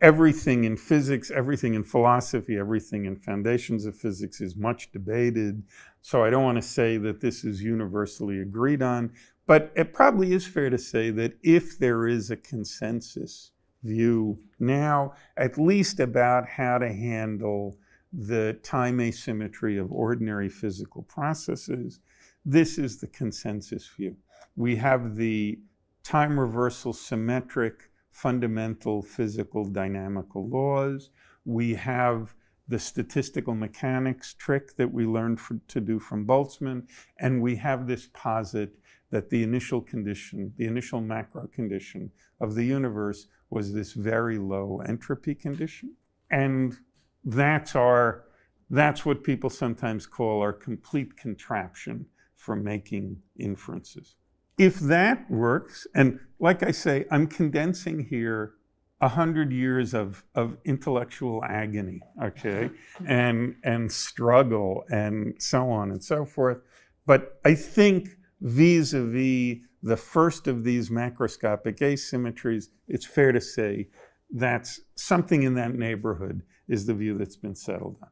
everything in physics, everything in philosophy, everything in foundations of physics is much debated. So I don't want to say that this is universally agreed on, but it probably is fair to say that if there is a consensus view now, at least about how to handle the time asymmetry of ordinary physical processes, this is the consensus view. We have the time reversal symmetric fundamental physical dynamical laws. We have the statistical mechanics trick that we learned to do from Boltzmann. And we have this posit that the initial condition, the initial macro condition of the universe was this very low entropy condition. And that's what people sometimes call our complete contraption for making inferences. If that works, and like I say, I'm condensing here 100 years of intellectual agony, okay, and struggle and so on and so forth. But I think vis-a-vis the first of these macroscopic asymmetries, it's fair to say that's something in that neighborhood is the view that's been settled on.